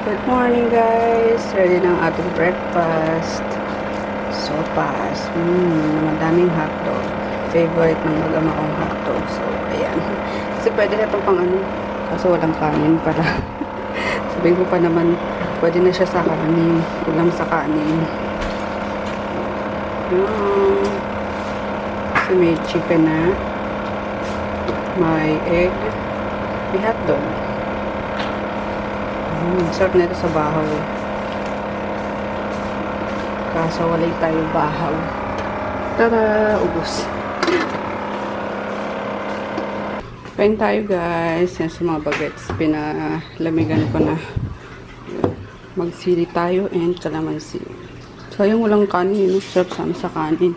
Good morning guys! Ready na ang ating breakfast. Sopas. Madaming hotdog. Favorite ng mag-ama kong hotdog. So, ayan. Kasi pwede na itong pang ano. Kaso walang kanin pala. Sabihin ko pa naman, pwede na siya sa kanin. Ulam sa kanin. So, may chicken na. May egg. May hotdog. Sarap na ito sa bahaw. Kaso walay tayo bahaw. Tara! Ubus. Kain tayo guys. Yan sa mga bagets. Pinalamigan ko na. Magsili tayo and kalamansi. Sayang walang kanin. Sarap sana sa kanin.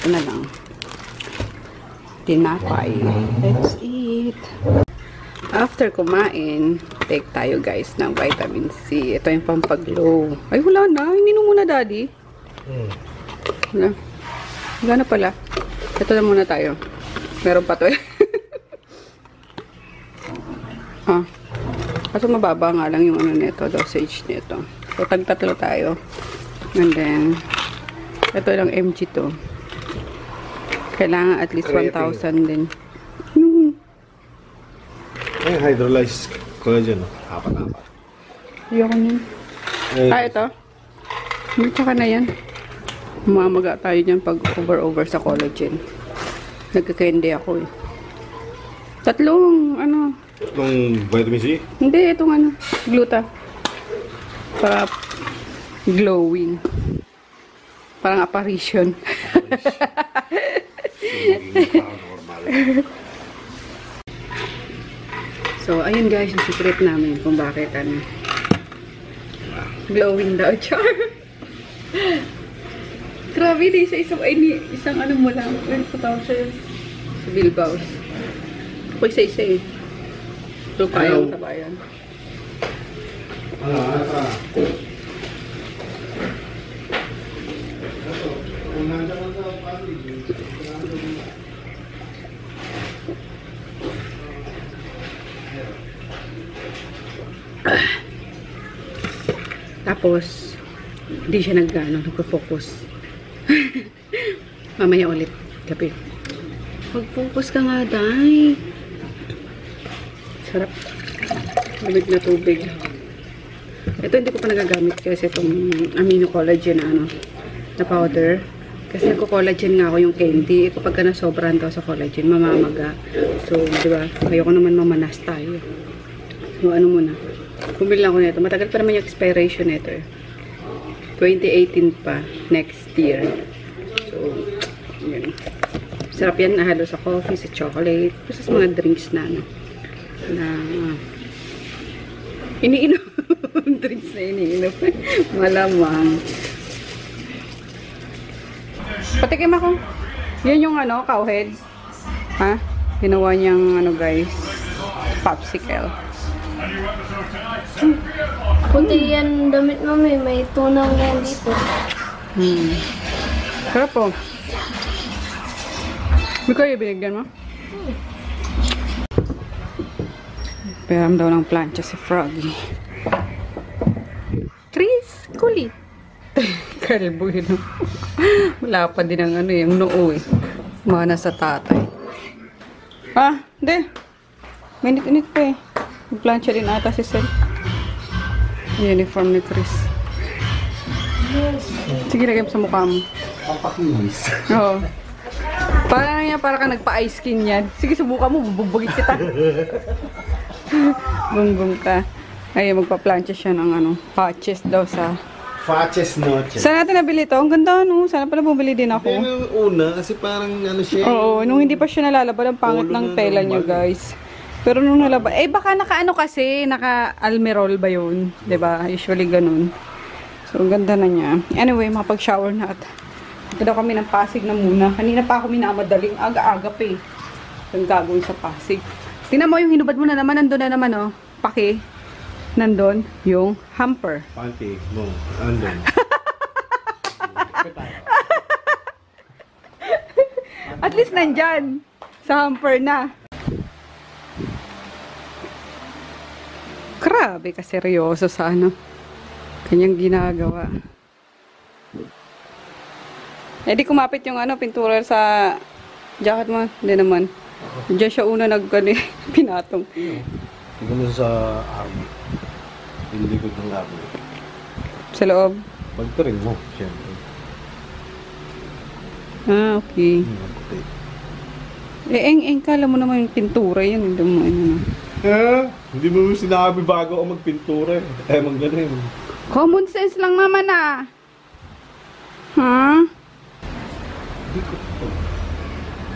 Ito na lang. Tinapay. Let's eat. After kumain, take tayo guys ng vitamin C. Ito yung pampaglow. Ay, wala na. Ininom muna, daddy. Wala. Wala na pala. Ito na muna tayo. Meron pa to eh. Kaso mababa nga lang yung ano nito, dosage nito. So, tag-tatlo tayo. And then, ito lang MG to. Kailangan at least 1,000 din. Ay, hydrolyzed collagen. Apat-apat. Ayoko nun. Ah, ito. Tsaka na yan. Mamaga tayo dyan pag over-over sa collagen. Nagkakende ako eh. Tatlong, ano? Tatlong vitamin C? Hindi, itong ano. Gluta. Para glowing. Parang apparition. So, ayun guys, yung secret namin kung bakit ano. Glowing daw, char. Grabe, di isang ano mo lang. Ano ko tawag sa'yo? Sa Bilbao. Ako isa-isa eh. So, kayang tabayan. Tapos, hindi siya nag-ano, nagpo-focus. Mamaya ulit, kapit. Mag-focus ka nga, day. Sarap. Malamig na tubig. Ito hindi ko pa nagagamit kasi itong amino collagen na, ano, na powder. Kasi nagko-collagen nga ako yung candy. Ito pagka nasobran to sa collagen, mamamaga. So, di ba, ayoko naman mamanas tayo. So, ano muna. Bumili lang ako nito. Matagal pa naman yung expiration nito eh. 2018 pa. Next year. So, yun. Sarap yan. Nahalo sa coffee, sa chocolate. Tapos sa mga drinks na, ano. Na, iniinom. Drinks na iniinom. Malamang. Patikim ako. Yan yung, ano, cowhead. Ha? Ginawa niyang, ano, guys. Popsicle. Kunti yan damit mo, may tunaw yan dito. Sarap po. May kayo binigyan mo? Peram daw ng plancha si Frogy. Kris, kulit. Kalbo yun. Wala pa din ang ano eh, ang noo eh. Mga nasa tatay. Ah, hindi. Minit-init pa eh. Plancha din ata si Sel. Uniform ni Kris. Sige, lagay mo sa mukha mo. Pampakinis. Oo. Parang yan, parang ka nagpa-ice skin yan. Sige, subukan mo, bubugit kita. Bungbong ka. Ay, magpa-plancha siya ng ano, patches daw sa... Patches noche. Saan natin nabili ito? Ang ganda, no? Sana pala bumili din ako. Hindi nung una, kasi parang ano siya. Oo, nung hindi pa siya nalalaban, ang pangit ng tela niya, guys. Pero nung nalaba, eh baka naka-ano kasi, naka-almerol ba yun? Diba? Usually ganun. So, ang ganda na niya. Anyway, makapag-shower na at ganda kami ng Pasig na muna. Kanina pa ako minamadaling aga-aga pa eh. Ang gagawin sa Pasig. Tingnan mo yung hinubad mo na naman, nandun na naman oh. Paki. Nandun yung hamper. Paki mo. Nandun. At least nandyan. Sa hamper na. Grabe ka seryoso sa ano. Kanyang ginagawa. Eh di kumapit yung ano, pintura sa jacket mo. Hindi naman. Diyan siya una pinatong. Tingnan mo sa army. Hindi ko ng army. Sa loob? Pagturin mo, siyempre. Ah, okay. Eh, kala mo naman yung pintura yun. Hindi mo, hindi mo sinabi bago ako magpintura eh. Eh, magaling. Common sense lang naman ah. Huh?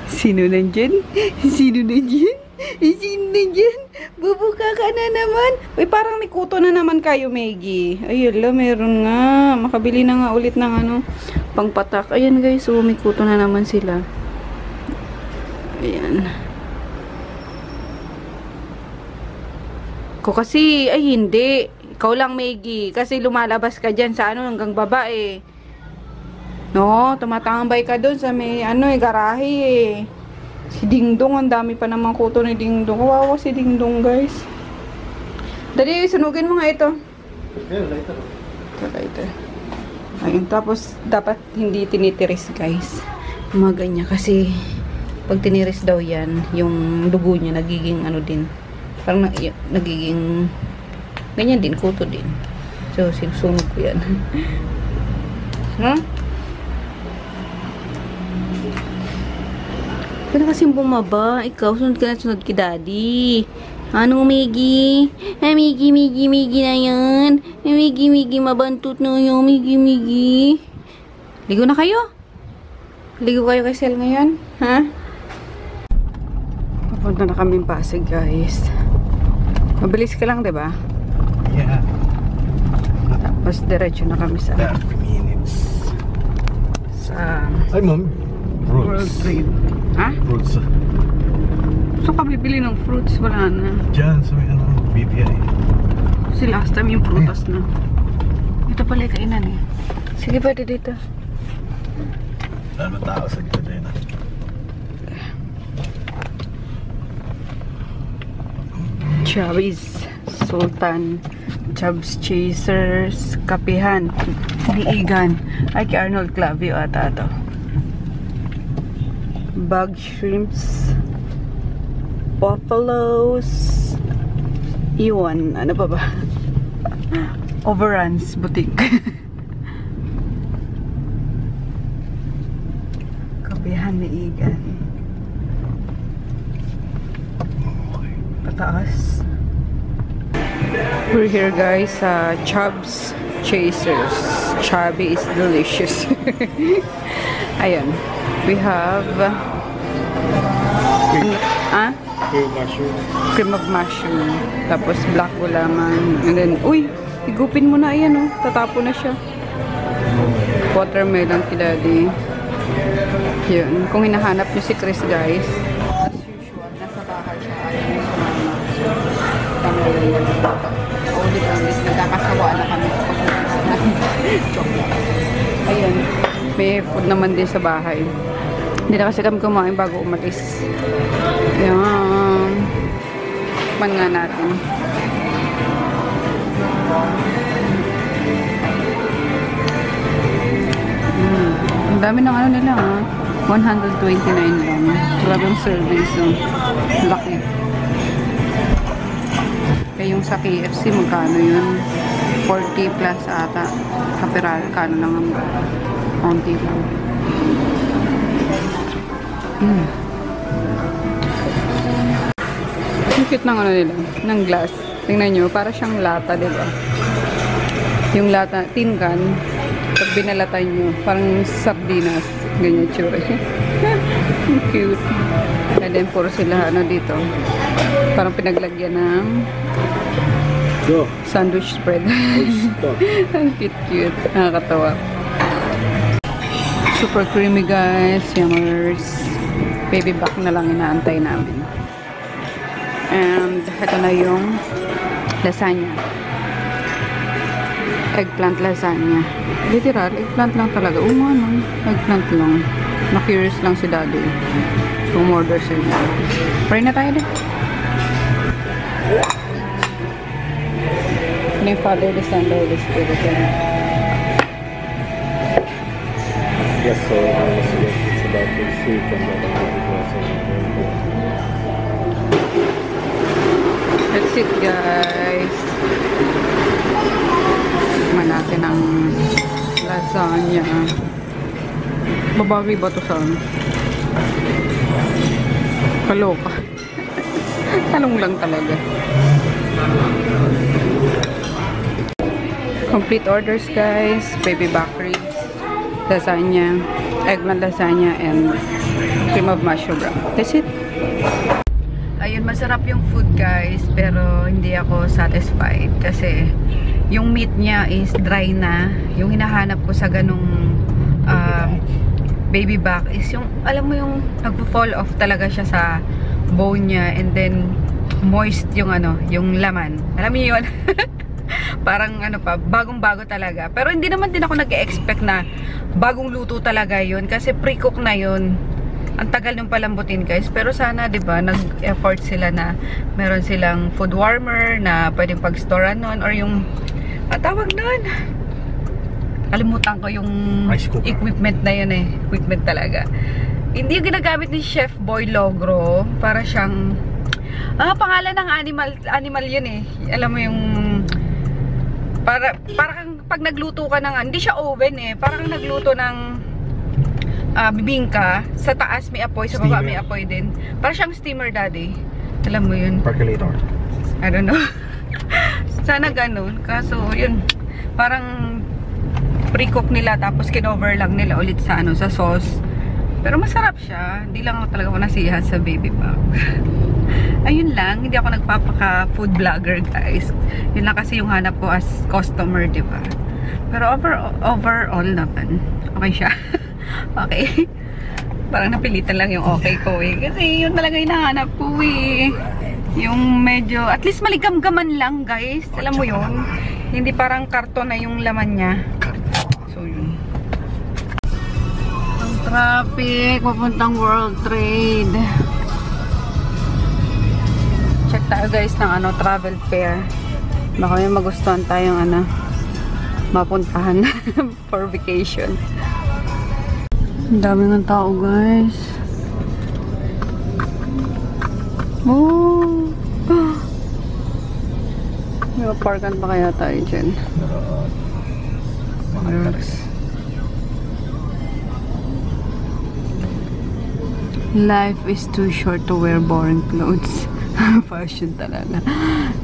Sino nandiyan? Sino nandiyan? Sino nandiyan? Bubuka ka na naman. Uy, parang may kuto na naman kayo, Maggie. Ayun la, meron nga. Makabili na nga ulit ng ano, pangpatak. Ayan guys, so may kuto na naman sila. Ayan. Ko kasi, ay hindi. Ikaw lang, Maggie. Kasi lumalabas ka dyan sa ano, hanggang baba eh. No, tumatambay ka dun sa may ano eh, garahe eh. Si Dingdong, ang dami pa namang kuto ni Dingdong. Kawawa si Dingdong guys. Dali, sunugin mo nga ito. Ayun, lighter. Ito, lighter. Ayun, tapos dapat hindi tinitiris guys. Mga ganyan kasi pag tiniris daw yan, yung dugo niya nagiging ano din. Parang nagiging ganyan din, kuto din. So, sinusunog ko yan. Huh? Kaya kasi bumaba. Ikaw, sunod ka na sunod kay daddy. Ano, Miggy? Ay, Miggy na yan. Ay, Miggy, mabantot na yan. Miggy. Ligo na kayo? Ligo kayo kay Sel ngayon? Ha? Punta na kaming Pasig, guys. Mabilis ka lang, diba? Yeah. Tapos, diretso na kami sa... 30 minutes. Sa... Ay, ma'am. Fruits. Ha? Fruits. Gusto ka bibili ng fruits? Wala na. Diyan, sa may ano, BPI. Kasi last time yung prutas na. Ito pala yung kainan eh. Sige, pwede dito. Ano tao sa gito din ah. Chavis, Sultan, Chubs Chasers, Kapihan, Diigan, ay kay Arnold Clavio ata ito. Bug Shrimps, Buffaloes, Iwan, ano pa ba? Overruns Boutique. Kapihan, Diigan. Taas. We're here guys sa Chubs Chasers. Chubby is delicious. Ayan. We have cream of mushroom. Tapos black bulaman. And then, uy! Igupin mo na yan oh. Tatapo na siya. Watermelon kay daddy. Yun. Kung hinahanap nyo si Kris guys. As usual, nasa bahay siya. Only promise, nagkakasawaan na kami kapag ayun, may food naman din sa bahay. Hindi na kasi kami kumain bago umalis. Ayan. Kuman nga natin. Ang dami ng ano nila ha. 129 lang. Grabe ang service. Laki. Yung sa KFC, magkano yun? 40 plus ata. Kapiral, kano lang ang konti lang. Ang cute ng ano nila, ng glass. Tingnan nyo, para siyang lata, diba? Yung lata, tin can, pag binalatan nyo, parang sardinas. Ganyan tsura. Ang cute. And then, puro sila, ano dito, parang pinaglagyan ng sandwich spread. Ang cute-cute. Nakakatawa. Super creamy guys. Yummers. Baby back na lang inaantay namin. And ito na yung lasagna. Eggplant lasagna. Literal, eggplant lang talaga. Umano. Eggplant lang. Na-curious lang si daddy. Umorder siya. Pray na tayo din. name of Father, the Son, the Holy Spirit. Yes, so it's about to see from the that's it, guys. Tikman natin ang lasagna. Babawi ba ito sa ano? Kaloka. Talong lang talaga. Complete orders, guys. Baby back ribs, lasagna, eggman lasagna, and cream of mushroom broth. That's it. Ayun, masarap yung food, guys. Pero hindi ako satisfied kasi yung meat niya is dry na. Yung hinahanap ko sa ganung baby back is yung, alam mo yung nagpo-fall off talaga siya sa bone niya, and then moist yung ano, yung laman. Alam niyo yun? Parang ano pa, bagong-bago talaga. Pero hindi naman din ako nag-expect na bagong luto talaga yun. Kasi pre-cook na yun. Ang tagal nung palambutin, guys. Pero sana, di ba, nag-effort sila na meron silang food warmer na pwedeng pag-storean nun. Or yung, tawag nun. Kalimutan ko yung equipment na yun eh. Equipment talaga. Hindi yung ginagamit ni Chef Boy Logro. Para siyang, pangalan ng animal yun eh. Alam mo yung, parang pag nagluto ka ng, hindi siya oven eh, parang nagluto ng bibingka, sa taas may apoy, sa baba may apoy din. Parang siyang steamer, daddy. Alam mo yun? Percolator. I don't know. Sana ganun. Kaso yun, parang pre-cook nila tapos kinover lang nila ulit sa ano, sa sauce. Pero masarap siya. Hindi lang talaga ako nasiyahan sa baby pack. Ayun lang, hindi ako nagpapaka food vlogger, guys. Yun lang kasi yung hanap ko as customer, diba? Pero overall naman, okay siya. Okay. Parang napilitan lang yung okay ko eh. Kasi yun talaga yung nahanap ko eh. Yung medyo, at least maligam-gaman lang, guys. Alam mo yun? Hindi parang karton na yung laman niya. So yun. Ang traffic, papuntang World Trade. Check tayo, guys, ng ano, travel fair. Baka may magustuhan tayong ano, mapuntahan for vacation. Ang dami ng tao, guys. Oh! May maparkan pa kaya tayo dyan? Life is too short to wear boring clothes. Fashion talaga.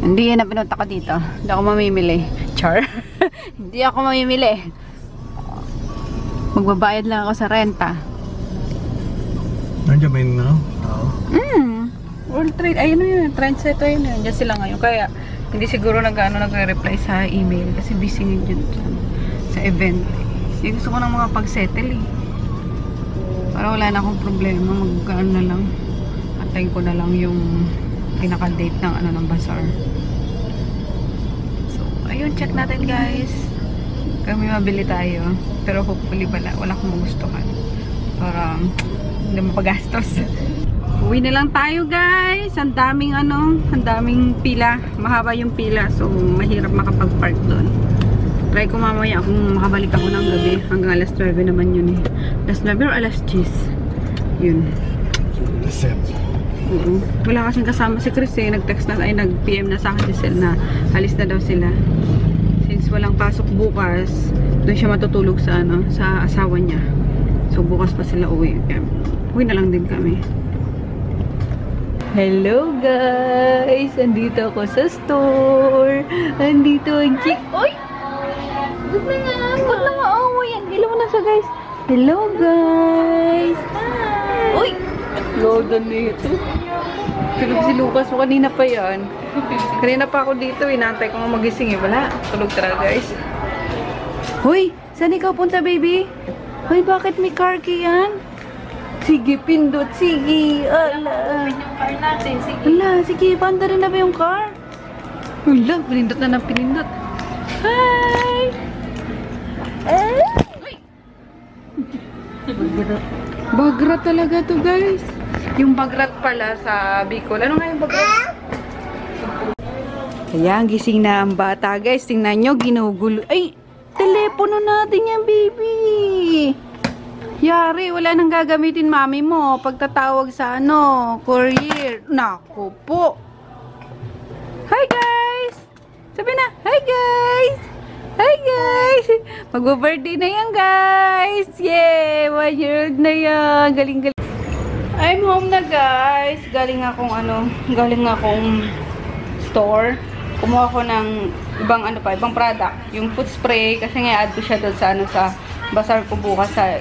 Hindi yan ang pinunta ko dito. Hindi ako mamimili. Char. Hindi ako mamimili. Magbabayad lang ako sa renta. Nandiyan ba yun na? World Trade. Ayun yun. Trendsetter yun. Nandiyan sila ngayon. Kaya hindi siguro nag-reply sa email. Kasi busy yun dyan sa event. Yung gusto ko ng mga pag-settle eh. Para wala na akong problema. Mag-ano na lang. Atayin ko na lang yung pinaka-date ng ano, ng bazaar. So, ayun, check natin, guys. Kami mabili tayo. Pero hopefully wala akong magustuhan. Para hindi mapagastos. Uwi na lang tayo, guys. Ang daming ano, ang daming pila. Mahaba yung pila. So, mahirap makapag-park doon. Try ko mamaya kung makabalik ako ng gabi. Hanggang alas 9 naman yun eh. Alas 9 or alas 10. Yun. Wala kasing kasama si Kris eh. Nag-text na, ay nag-PM na sa akin si Sel na alis na daw sila. Since walang pasok bukas, doon siya matutulog sa ano, sa asawa niya. So bukas pa sila uwi. Uwi na lang din kami. Hello, guys! Andito ako sa store. Andito ang chick. Oy! Good na nga! Good na nga! Oh, yan! Ilaw na siya, guys! Hello, guys! Hi! Oy! Lodan na ito. Tulog si Lucas mo. Kanina pa yan. Kanina pa ako dito. Inaantay ko nga magising eh. Wala. Tulog tara, guys. Hoy! Saan ikaw punta, baby? Hoy, bakit may car key yan? Sige, pindot. Sige. Ala. Open yung car natin. Sige. Ala, sige. Panda rin na ba yung car? Ala, pinindot na ng pinindot. Hi! Eh? Hoy! Bagra talaga to, guys. Yung bagrat pala sa Bicol. Ano nga yung bagrat? Ayan, gising na ang bata, guys. Tingnan nyo, ginugulo. Ay, telepono natin yan, baby. Yari, wala nang gagamitin mami mo. Pagtatawag sa ano, courier. Naku po. Hi, guys. Sabi na, hi, guys. Hi, guys. Mag-birthday na yan, guys. Yay, 1-year-old na yan. Galing-galing. I'm home na, guys. Galing akong store. Kumuha ko ng ibang product. Yung food spray, kasi nga add ko siya doon sa, bazaar ko bukas sa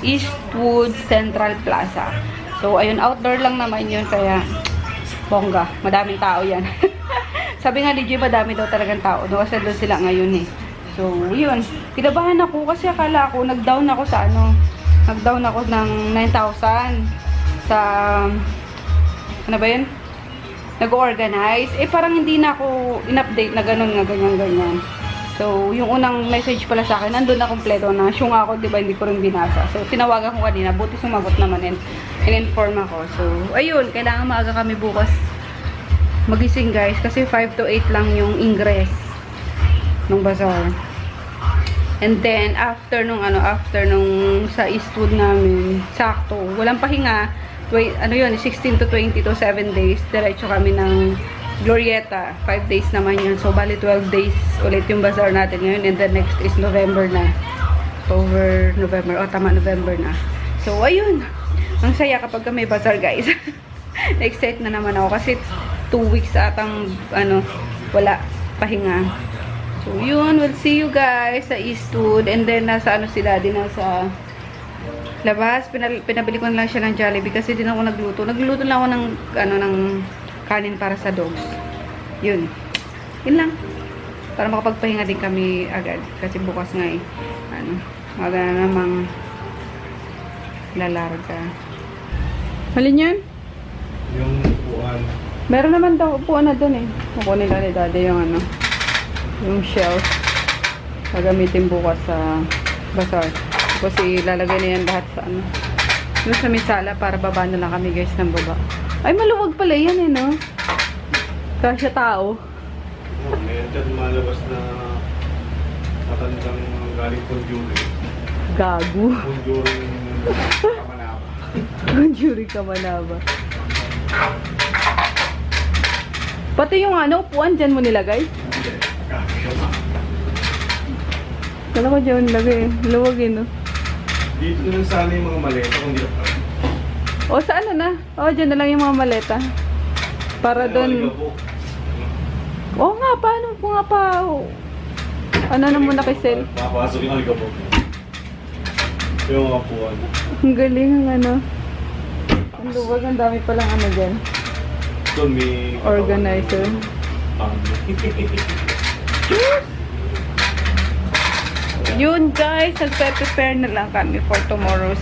Eastwood Central Plaza. So, ayun, outdoor lang naman yun. Kaya, bongga. Madaming tao yan. Sabi nga, DJ, madami daw talagang tao. Kasi doon sila ngayon eh. So, yun. Kinabahan ako kasi akala ko, nag-down ako ng 9,000. Ano ba yun? Nag-organize. Eh, parang hindi na ako in-update na gano'n nga, ganyan. So, yung unang message pala sa akin, nandun na kompleto na. Syunga ako, diba, hindi ko rin binasa. So, tinawagan ko kanina. Buti sumagot naman and in-inform ako. So, ayun. Kailangan maaga kami bukas magising, guys. Kasi 5 to 8 lang yung ingress ng bazaar. And then, after nung sa Eastwood namin, sakto. Walang pahinga. Wait, 16 to 20 to 7 days, diretso kami ng Glorieta. 5 days naman yun. So, bali 12 days ulit yung bazaar natin ngayon. And the next is November na. Over November. O, tama, November na. So, ayun. Ang saya kapag may bazaar, guys. Na-excite na naman ako kasi 2 weeks atang, wala, pahinga. So, yun. We'll see you guys sa Eastwood. And then, nasa si Daddy, nasa labas, pinabili ko na lang siya ng Jollibee kasi din ako nagluto. Nagluto lang ako ng kanin para sa dogs. Yun. Yun lang. Para makapagpahinga din kami agad. Kasi bukas nga eh. Maga na namang lalarga. Halin yan? Yung upuan. Meron naman daw upuan na dun eh. Kukunin nila ni Daddy yung yung shelf. Gagamitin bukas sa bazaar. Kasi ilalagay na yan lahat sa doon sa misala para baba na lang kami, guys, ng baba. Ay, maluwag pala yan eh, no? Kasi tao. Ngayon dyan malabas na matandang galing Conjuring. Gago. Conjuring Kamanaba. Pati yung upuan dyan mo nilagay? Hindi. Kala ko dyan nilagay. Maluwag eh, no? Dito na lang sana yung mga maleta kung di ako. O, saan na na? O, dyan na lang yung mga maleta. Para doon. O nga, paano ko nga pa? Na muna kay Sel? Papasok yung aligabok. Yung mga puwan. Ang galing ang Ang luwag, ang dami palang dyan. So, may organizer. Yun, guys, nagpe-prepare na lang kami for tomorrow's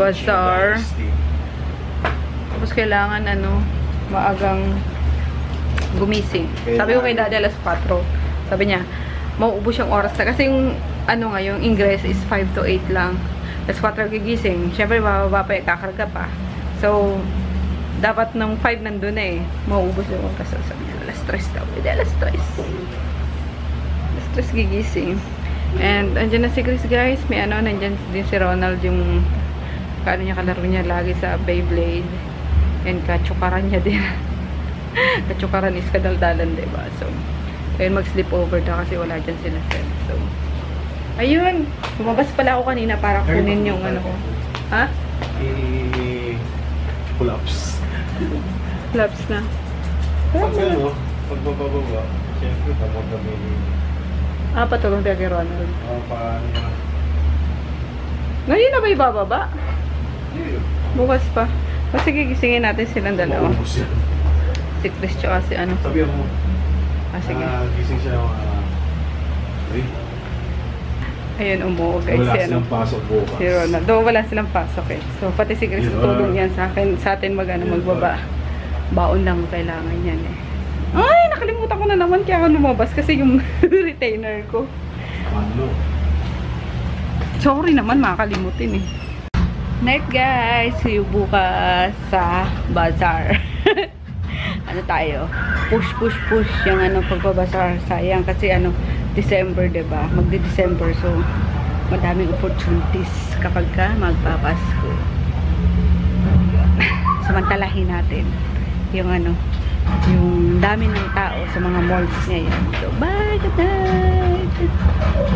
bazaar. Tapos kailangan maagang gumising. Sabi ko kay Daddy alas 4. Sabi niya, mauubos yung oras na kasi yung yung ingress is 5 to 8 lang. Alas 4 gigising. Syempre bababa pa, kakarga pa. So dapat ng 5 nandun na eh. Mauubos yung oras. Sabi niya alas 3 daw. Hindi alas 3. Tapos gigising. And andyan na si Kris, guys. May nandyan din si Ronald yung kalaro niya lagi sa Beyblade. And katsukaran niya din. Katsukaran is kadaldalan, diba? So, ayun, mag-sleep over na kasi wala dyan sila set. So, ayun. Bumabas pala ako kanina para kunin yung ko. Ha? Collapse. Collapse na. Pag bababa, siyempre tamang kami patulong tayo kay Ronald. Paano na? Ngayon na ba ibababa? Bukas pa. Kasi gigisingin natin silang dalawa. Si Kris tsaka si Sabi mo. Sige. Gising siya ng ayun, umuo, guys. Wala silang pasok bukas. Si Ronald. Doon wala silang pasok eh. So, pati si Kris tulong yan sa akin. Sa atin magbaba. Baon lang kailangan yan eh. Ay, nakalimutan ko na naman kaya ako lumabas kasi yung retainer ko. Sorry naman, makakalimutin eh. Night, guys. See you bukas sa bazaar. ano tayo, push yung ano, pagbabasar. Sayang kasi ano, December, diba? Magdi-December, so madaming opportunities kapag ka magpapasko. Samantalahin natin yung ano, yung dami ng tao sa mga malls ngayon. So, bye! Good night!